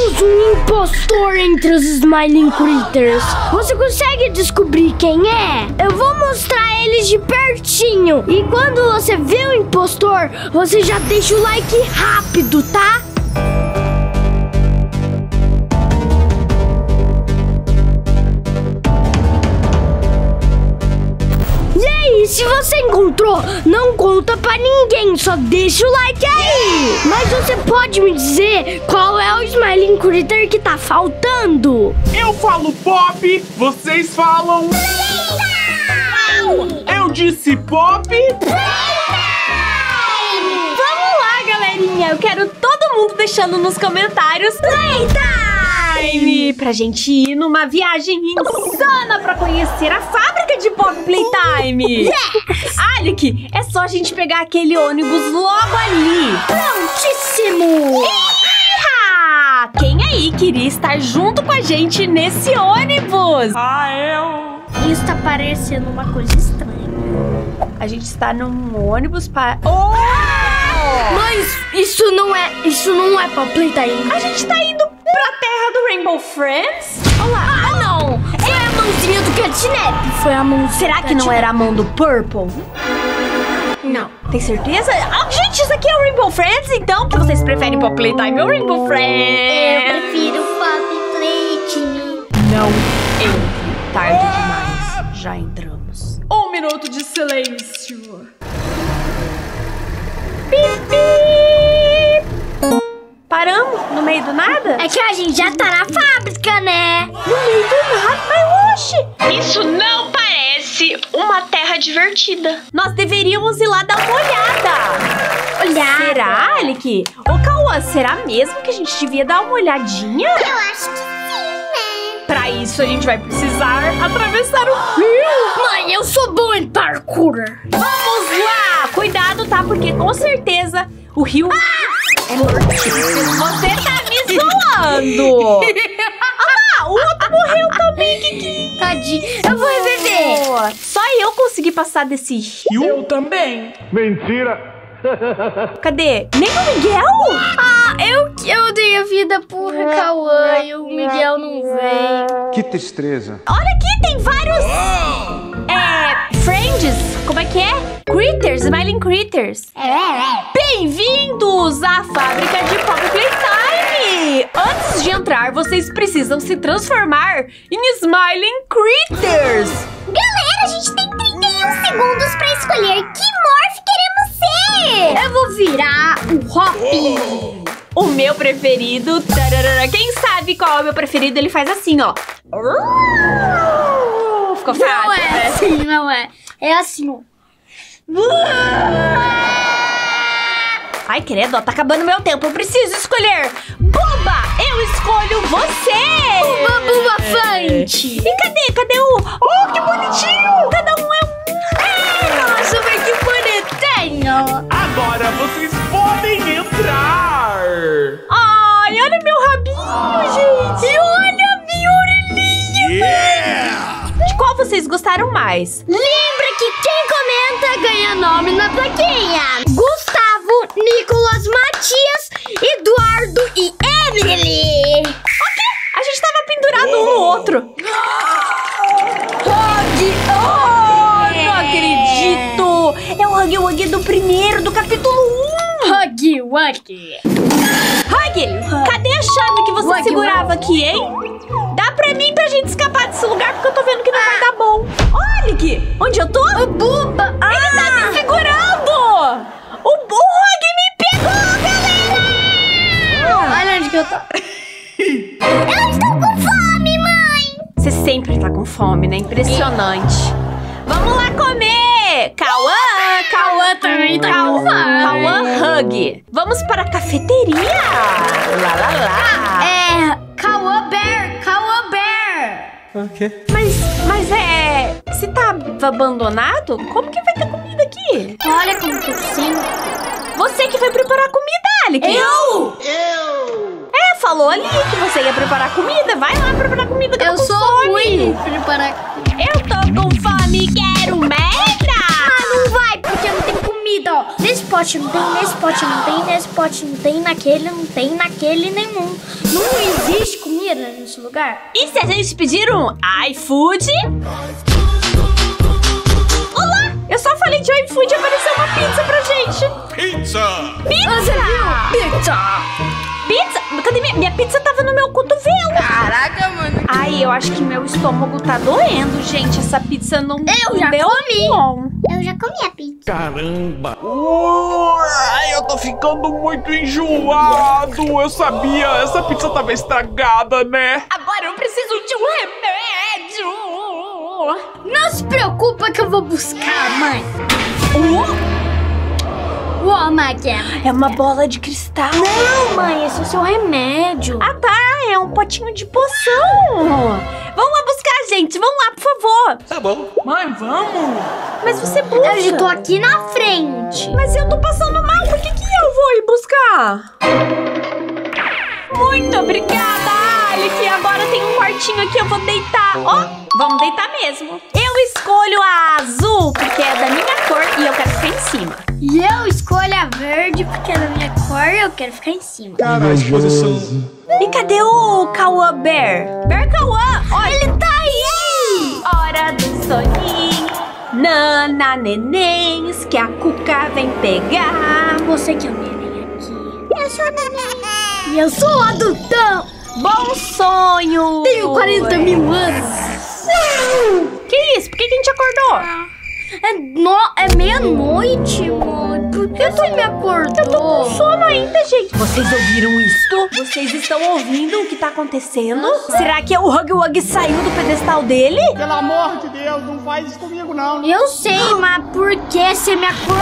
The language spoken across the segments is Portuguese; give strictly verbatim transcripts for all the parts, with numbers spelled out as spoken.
Temos um impostor entre os Smiling Critters. Você consegue descobrir quem é? Eu vou mostrar eles de pertinho. E quando você vê o impostor, você já deixa o like rápido, tá? E se você encontrou, não conta pra ninguém, só deixa o like aí. Mas você pode me dizer qual é o Smiling Critter que tá faltando? Eu falo Pop, vocês falam... Playtime! Eu disse Pop... Playtime! Vamos lá, galerinha, eu quero todo mundo deixando nos comentários... Playtime! Pra gente ir numa viagem insana pra conhecer a fábrica de Pop Playtime! Yes! Alec, é só a gente pegar aquele ônibus logo ali! Prontíssimo! Iha! Quem aí queria estar junto com a gente nesse ônibus? Ah, eu! Isso tá parecendo uma coisa estranha. A gente está num ônibus para... Oh! Ah! Mas isso não é... Isso não é Pop Playtime. A gente tá indo pra terra do Rainbow Friends? Olá! Ah, não! É a mãozinha do Catnap! Foi a mão... Será que não era a mão do Purple? Não. Tem certeza? Ah, gente, isso aqui é o Rainbow Friends, então? Que vocês preferem Pop Playtime ou Rainbow Friends? Eu prefiro Pop Playtime. Não entre. Tarde demais. Já entramos. Um minuto de silêncio. Pipi! Paramos no meio do nada? É que a gente já tá na fábrica, né? No meio do nada, mas oxe! Isso não parece uma terra divertida. Nós deveríamos ir lá dar uma olhada. Olhada? Será, Alec? Ô, Kauã, será mesmo que a gente devia dar uma olhadinha? Eu acho que sim, né? Pra isso, a gente vai precisar atravessar o rio. Mãe, eu sou boa em parkour. Vamos lá! Cuidado, tá? Porque, com certeza, o rio... Ah! É mortíssimo. Você tá me zoando! Ah, o outro morreu também, Kiki! Tadinho, eu vou reviver! Só eu consegui passar desse rio? Eu também! Mentira! Cadê? Nem o Miguel? Ah, eu, eu dei a vida por Kauã e o Miguel não veio. Que tristeza! Olha aqui, tem vários... É... Friends? Como é que é? Critters, Smiling Critters. Bem-vindos à fábrica de Pop Playtime! Antes de entrar, vocês precisam se transformar em Smiling Critters! Galera, a gente tem trinta e um segundos pra escolher que morph queremos ser! Eu vou virar o Hop! O meu preferido... Tararara, quem sabe qual é o meu preferido, ele faz assim, ó. Ficou fácil, não é, né? Assim, não é. É assim, ó. Ai, credo, ó, tá acabando meu tempo. Eu preciso escolher. Bubba, eu escolho você. Bubba, Bubba, Fante. E cadê? Cadê o... Oh, que bonitinho. Cada um é um. Nossa, mas que bonitinho. Agora vocês podem entrar. Ai, olha meu rabinho, gente. E olha a minha orelhinha. Yeah. De qual vocês gostaram mais? Lembra que quem comenta ganha nome na plaquinha. Gustavo, Nicolas, Matias, Eduardo e Emily. Ok, a gente tava pendurado um no outro. Huggy, oh, não acredito. É o Huggy Wuggy do primeiro, do capítulo um. Huggy Wuggy. Huggy, cadê a chave que você segurava aqui, hein? Dá pra mim pra gente escapar desse lugar, porque eu tô vendo que não ah. vai dar bom. Olha aqui, onde eu tô? O Bubba. Ah. Ele tá me segurando. O Huggy me pegou, galera. Ah. Olha onde que eu tô. Eu estou com fome, mãe. Você sempre tá com fome, né? Impressionante. É. Vamos lá comer. Kauã, Kauã também tá com fome. Kauã Huggy. Vamos para a cafeteria. Lá, lá, lá. Ah, é... Kauã Bear! Kauã Bear! O quê? Mas, mas é... Se tava abandonado, como que vai ter comida aqui? Olha como que eu sinto. Você que vai preparar comida, Alec. Eu? Eu! É, falou ali que você ia preparar comida. Vai lá preparar comida, que eu tô com fome. Eu sou ruim preparar comida. Eu tô com fome, quero merda! Ah, não vai, porque não tem comida, ó. Nesse pote não tem, nesse pote não tem, nesse pote não tem, naquele não tem, naquele nenhum. Não desse lugar. E se a gente pedir um iFood? Olá! Eu só falei de iFood e apareceu uma pizza pra gente. Pizza! Pizza! Você viu? Pizza! Pizza? Cadê minha, minha pizza? Tava no meu cotovelo. Caraca, mano. Ai, eu acho que meu estômago tá doendo, gente. Essa pizza não... Eu já deu comi. Bom. Eu já comi a pizza. Caramba. Uh, ai, eu tô ficando muito enjoado. Eu sabia. Essa pizza tava estragada, né? Agora eu preciso de um remédio. Não se preocupa que eu vou buscar, mãe. Uh? Uou, Magia. É uma bola de cristal. Não, mãe, esse é o seu remédio. Ah, tá, é um potinho de poção. Vamos lá buscar, gente, vamos lá, por favor. Tá bom. Mãe, vamos. Mas você busca. Eu já tô aqui na frente. Mas eu tô passando mal, por que que eu vou ir buscar? Muito obrigada, Alice. Agora tem um quartinho aqui, eu vou deitar. Ó, oh, vamos deitar mesmo. Eu escolho a azul, porque é da minha cor e eu quero ficar em cima. E eu escolho a verde, porque é da minha cor e eu quero ficar em cima. Caralho, que posição. E cadê o Kauã Bear? Bear Kauã, olha, ele tá aí! Hora do soninho, nana nenéns, que a cuca vem pegar. Você que é o neném aqui. Eu sou a neném. E eu sou o adultão. Bom sonho. Tenho quarenta mil anos. Que isso? Por que a gente acordou? É, no... é meia-noite, mãe. Por que você me acordou? Eu tô com sono ainda, gente. Vocês ouviram isto? Vocês estão ouvindo o que tá acontecendo? Nossa. Será que o Huggy Wuggy saiu do pedestal dele? Pelo amor de Deus, não faz isso comigo, não. Eu sei, não. Mas por que você me acordou?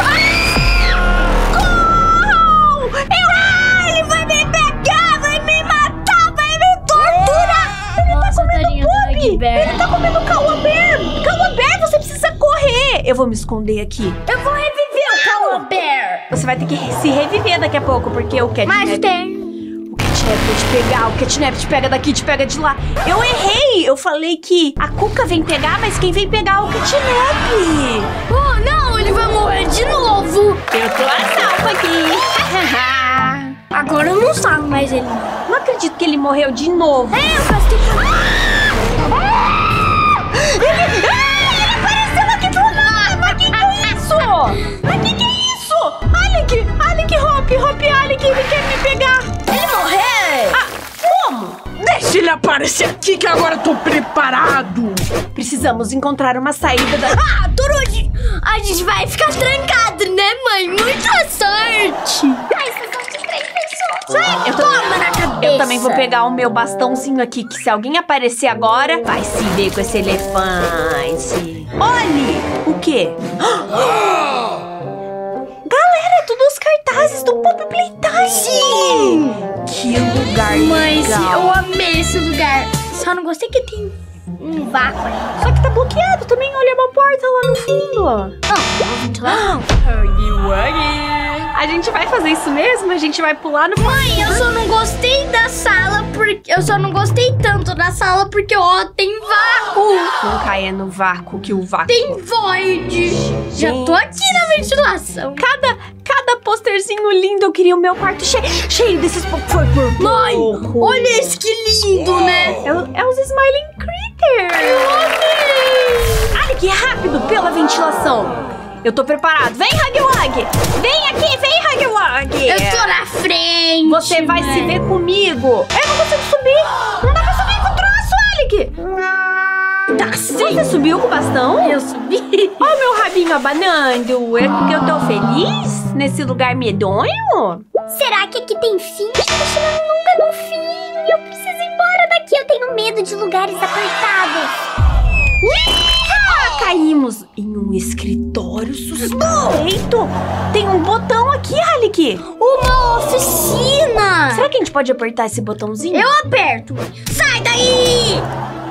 Ah! Oh! Eu... Ah, ele vai me pegar, vai me matar, vai me torturar. Ah! Ele, nossa, tá comendo Bubba. Ele tá comendo Kauã Bear. Kauã Bear, você precisa... correr! Eu vou me esconder aqui. Eu vou reviver o Kauã Bear! Você vai ter que se reviver daqui a pouco, porque o Catnap... Mas tem... O Catnap vai te pegar, o Catnap te pega daqui, te pega de lá. Eu errei! Eu falei que a Cuca vem pegar, mas quem vem pegar é o Catnap! Oh, não! Ele vai morrer de novo! Eu tô a salvo aqui! Agora eu não salvo mais ele. Não acredito que ele morreu de novo. É, eu gastei... Ele... Ah! Mas que que é isso? Alec! Alec, Hop! Hop, Alec! Ele quer me pegar! Ele morrer! Ah, como? Deixa ele aparecer aqui que agora eu tô preparado! Precisamos encontrar uma saída da... Ah, Turude! A gente vai ficar trancado, né, mãe? Muita sorte! Ai, você só tem três pessoas! Ai, eu tô... toma na cabeça! Eu também vou pegar o meu bastãozinho aqui, que se alguém aparecer agora, vai se ver com esse elefante! Olhe! O quê? Galera, todos os cartazes do Pop Playtime! Sim! Que lugar Mas legal! Mas eu amei esse lugar! Só não gostei que tem um vácuo ali. Só que tá bloqueado também, olha uma porta lá no fundo! Ah, oh. A gente vai fazer isso mesmo? A gente vai pular no... Mãe, eu só não gostei da sala porque... Eu só não gostei tanto da sala porque, ó, tem vácuo! Não caia no vácuo, que o vácuo... Tem void! Já tô aqui na ventilação! Cada, cada posterzinho lindo, eu queria o meu quarto cheio, cheio desses... Foi por... Mãe, olha esse que lindo, né? É, é os Smiling Critters! Eu amei! Olha que rápido pela ventilação! Eu tô preparado. Vem, Huggy Wuggy! Vem aqui, vem, Huggy Wuggy! Eu tô na frente! Você vai mãe. se ver comigo! Eu não consigo subir! Não dá pra subir com o troço, Alec! Tá sim! Você subiu com o bastão? Eu subi! Ó, oh, meu rabinho abanando! É porque eu tô feliz nesse lugar medonho? Será que aqui tem fim? Eu tô chegando nunca no fim! Eu preciso ir embora daqui! Eu tenho medo de lugares apertados! Ui! Caímos em um escritório suspeito. Tem um botão aqui, Alec. Uma oficina. Será que a gente pode apertar esse botãozinho? Eu aperto. Sai daí.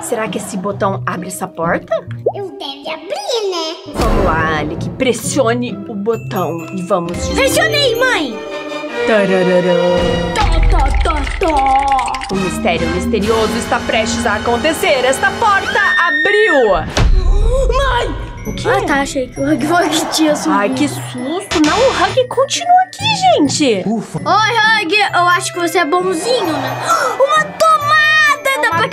Será que esse botão abre essa porta? Eu deve abrir, né? Vamos lá, Alec. Pressione o botão e vamos... Pressionei, mãe. Tarararã. Tó, tó, tó, tó. O mistério misterioso está prestes a acontecer. Esta porta abriu. Mãe! O que? Ah, tá, achei que o Huggy Wuggy tinha subido. Ai, que susto! Não, o Huggy continua aqui, gente! Ufa! Oi, Huggy! Eu acho que você é bonzinho, né? Uma tomada! Dá pra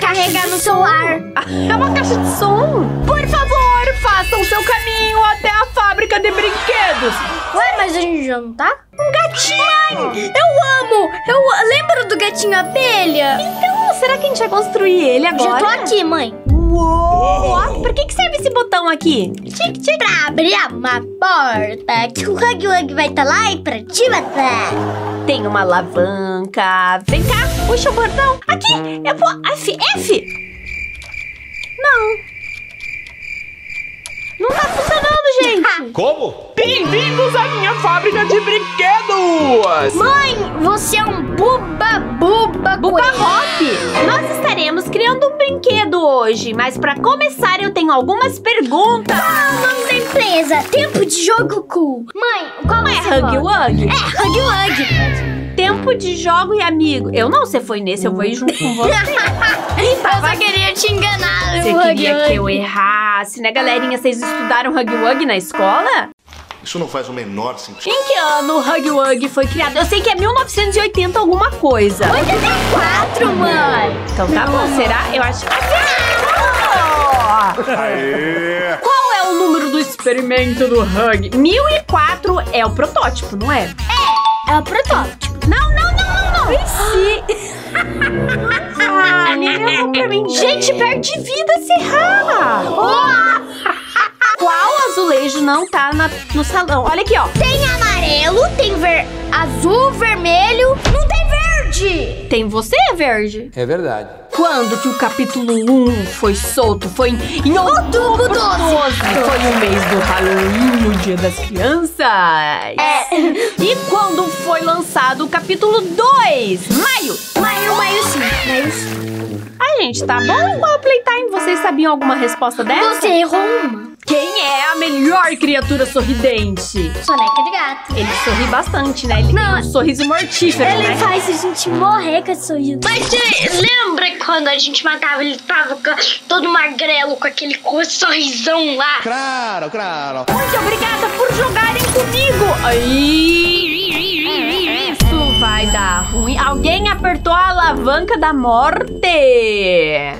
celular. É uma caixa de som. Por favor, façam seu caminho até a fábrica de brinquedos. Ué, mas a gente já não tá? Um gatinho! Mãe, eu amo! Eu lembro do gatinho abelha. Então, será que a gente vai construir ele agora? Já tô aqui, mãe. Uou! Pra que que serve esse botão aqui? Tchic, tchic. Pra abrir uma porta que o Huggy Wuggy vai estar tá lá e pra te matar. Tem uma alavanca. Vem cá, puxa o botão. Aqui, eu vou... F, F. Não. Não tá funcionando, gente. Como? Bem-vindos à minha fábrica de brinquedos! Mãe, você é um Bubba Bubba Bubba Hop! Nós estaremos criando um brinquedo hoje, mas pra começar eu tenho algumas perguntas. Qual o nome da empresa? Tempo de jogo cool. Mãe, qual é? Huggy Wuggy? É, Huggy Wuggy. Tempo de jogo e amigo. Eu não, você foi nesse, eu vou ir junto com você. Eu só queria te enganar, Huggy Wuggy. Você queria que eu errasse, né, galerinha? Vocês estudaram Huggy Wuggy na escola? Isso não faz o menor sentido. Em que ano o Huggy Wuggy foi criado? Eu sei que é mil novecentos e oitenta alguma coisa. oitenta e quatro, mãe! Então tá bom, será? Eu acho que... Aê. Qual é o número do experimento do Huggy? mil e quatro é o protótipo, não é? É, é o protótipo. Não, não, não, não, não! Em si... ah, nem eu pra mim. Gente, perde vida, se rala! Oh. Qual azulejo não tá na, no salão? Olha aqui, ó. Tem amarelo, tem ver... azul, vermelho, não tem verde. Tem você, verde. É verdade. Quando que o capítulo um foi solto? Foi em, em outubro doze. Foi o mês do Halloween, o dia das crianças. É. E quando foi lançado o capítulo dois? Maio. Maio, maio sim. Maio sim. Ah, gente, tá bom igual o Playtime. Vocês sabiam alguma resposta dessa? Você errou uma. Quem é a melhor criatura sorridente? Soneca de gato. Ele sorri bastante, né? Ele Não. tem um sorriso mortífero, ele né? Ele faz a gente morrer com esse sorriso. Mas você lembra quando a gente matava, ele tava todo magrelo com aquele sorrisão lá? Claro, claro. Muito obrigada por jogarem comigo. Ai, isso vai dar ruim. Alguém apertou a alavanca da morte.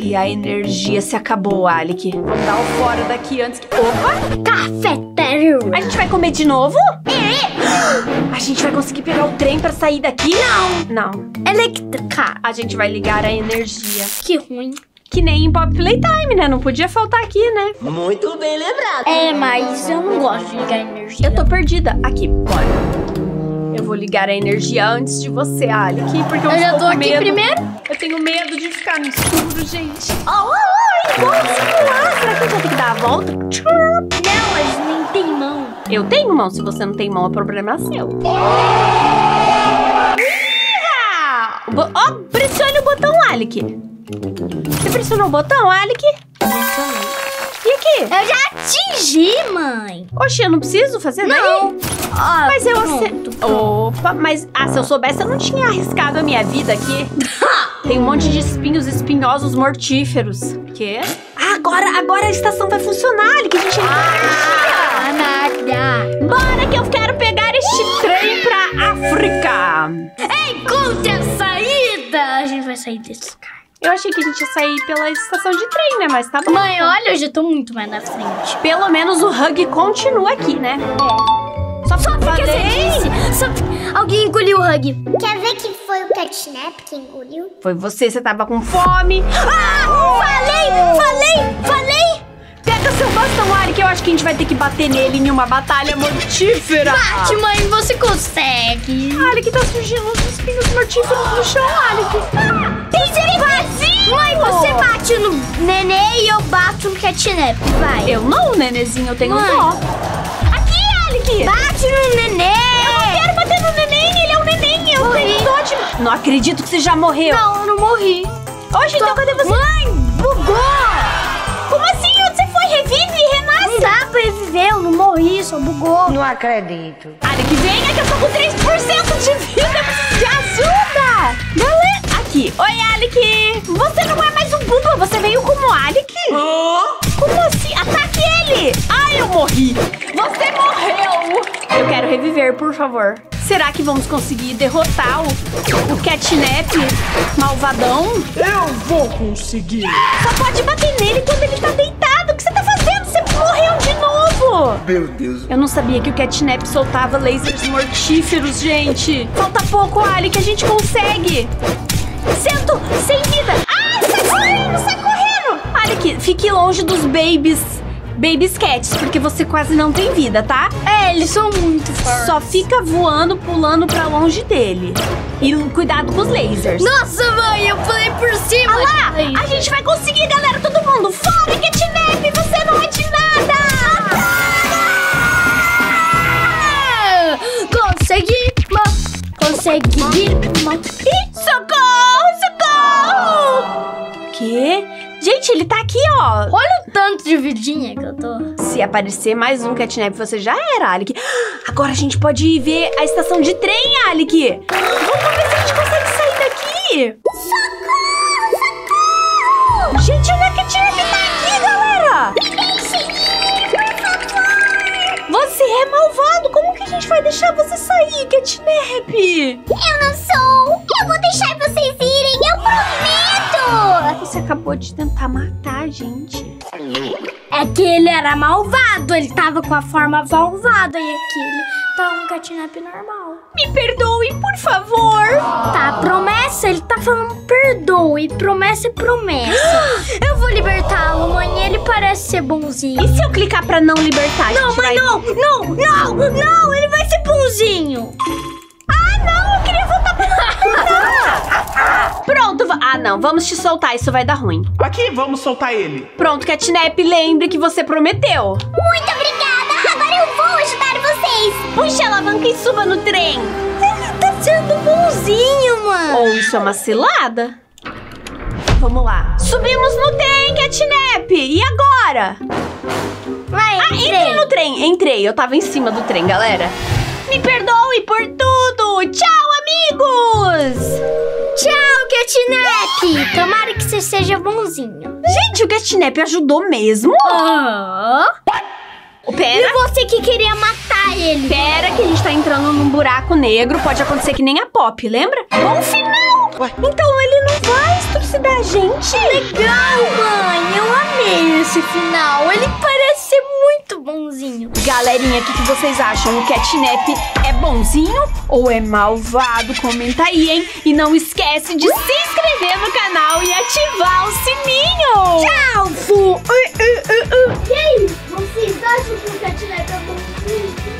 E a energia se acabou, Alec. Vou dar o fora daqui antes que... Opa! Cafetério! A gente vai comer de novo? É. A gente vai conseguir pegar o trem pra sair daqui? Não! Não. Elétrica! A gente vai ligar a energia. Que ruim. Que nem em Pop Playtime, né? Não podia faltar aqui, né? Muito bem lembrado. É, mas eu não gosto de ligar a energia. Eu tô perdida. Aqui, bora. Eu vou ligar a energia antes de você, Alec. Porque eu, eu já tô aqui medo. Primeiro. Eu tenho medo de ficar no escuro, gente. Oh, oh, oh, vou simular. Será que a gente vai ter que dar a volta? Não, mas nem tem mão. Eu tenho mão. Se você não tem mão, o problema é seu. Ó, oh, pressione o botão, Alec. Você pressionou o botão, Alec? Pressionei. E aqui? Eu já atingi, mãe. Oxi, eu não preciso fazer nada. Não. Ah, mas eu acerto. Opa, mas... Ah, se eu soubesse, eu não tinha arriscado a minha vida aqui. Tem um monte de espinhos espinhosos mortíferos. O quê? Ah, agora, agora a estação vai funcionar. Que a gente... Ah, nada. Bora que eu quero pegar este trem pra África. Encontre a saída. A gente vai sair desse carro. Eu achei que a gente ia sair pela estação de trem, né? Mas tá bom. Mãe, olha, eu já tô muito mais na frente. Pelo menos o Huggy continua aqui, né? É. Só, só porque você Só... Alguém engoliu o Huggy. Quer ver que foi o Catnap que engoliu? Foi você, você tava com fome. Ah! Oh! Falei, falei, falei! Pega seu bastão, Ari, que eu acho que a gente vai ter que bater nele em uma batalha mortífera. Bate, mãe, você consegue. Ari, que tá surgindo os espinhos mortíferos no chão, Ari. Ah! Tem Mãe, você bate no nenê e eu bato no catnap, vai. Eu não, nenezinho, eu tenho um dó. Aqui, Alec! Bate no nenê! Eu não quero bater no neném, ele é um neném, eu morri. tenho dó de... Não acredito que você já morreu. Não, eu não morri. Oxe, então cadê você? Mãe, bugou! Como assim? Onde você foi? Revive e renasce? Não dá pra reviver, eu não morri, só bugou. Não acredito. Alec, venha que eu tô com três por cento de vida, eu preciso de ajuda! Galera! Aqui. Oi, Alec! Você não é mais um Bubba, você veio como Alec? Oh. Como assim? Ataque ele! Ai, eu morri! Você morreu! Eu quero reviver, por favor. Será que vamos conseguir derrotar o, o Catnap malvadão? Eu vou conseguir. Só pode bater nele quando ele tá deitado. O que você tá fazendo? Você morreu de novo. Meu Deus. Eu não sabia que o Catnap soltava lasers mortíferos, gente. Falta pouco, Ali, que a gente consegue. Sento, sem vida. Ai, sai correndo, sai correndo. Ali, fique longe dos babies. Babies Cats, porque você quase não tem vida, tá? É, eles são muito fortes. Só fica voando, pulando pra longe dele. E cuidado com os lasers. Nossa, mãe, eu pulei por cima. Olha lá, a gente vai conseguir, galera, todo mundo. Fora, Catnap, você não é de nada. Ah, consegui, consegui. Socorro, socorro. Que? Gente, ele tá aqui, ó. Olha o tanto de vidinha que eu tô. Se aparecer mais um Catnap, você já era, Alec. Agora a gente pode ir ver a estação de trem, Alec. Vamos ver se a gente consegue sair daqui. Socorro, socorro! Gente, olha a Catnap tá aqui, galera. Me deixe, por favor. Você é malvado. Como que a gente vai deixar você sair, Catnap? Eu não sou. Eu vou deixar vocês irem, eu prometo. Você acabou de tentar matar a gente. É que ele era malvado. Ele tava com a forma malvada. E aqui ele tá um Catnap normal. Me perdoe, por favor. Tá, promessa. Ele tá falando perdoe. Promessa é promessa. Eu vou libertá-lo, mãe. Ele parece ser bonzinho. E se eu clicar pra não libertar? Não, mãe, vai... não, não, não, não. Ele vai ser bonzinho. Ah, não, eu queria voltar pra... Pronto, ah, não, vamos te soltar, isso vai dar ruim. Aqui, vamos soltar ele. Pronto, Catnap, lembre que você prometeu. Muito obrigada, agora eu vou ajudar vocês. Puxa a alavanca e suba no trem. Ele tá sendo bonzinho, mano. Ou isso é uma cilada? Vamos lá. Subimos no trem, Catnap, e agora? Vai, ah, entrei no trem, entrei, eu tava em cima do trem, galera. Me perdoe por tudo! Tchau, amigos! Tchau, Catnap! Tomara que você seja bonzinho. Gente, o Catnap ajudou mesmo? Oh. Pera. E você que queria matar ele? Pera que a gente tá entrando num buraco negro. Pode acontecer que nem a Pop, lembra? Bom final! Então ele não vai extorcidar a gente? Legal, mãe! Eu amei esse final. Ele parece ser muito bonzinho. Galerinha, o que, que vocês acham? O Catnap é bonzinho ou é malvado? Comenta aí, hein? E não esquece de se inscrever no canal e ativar o sininho! Tchau! Fu! Uh, uh, uh, uh. E aí, vocês acham que o Catnap é bonzinho?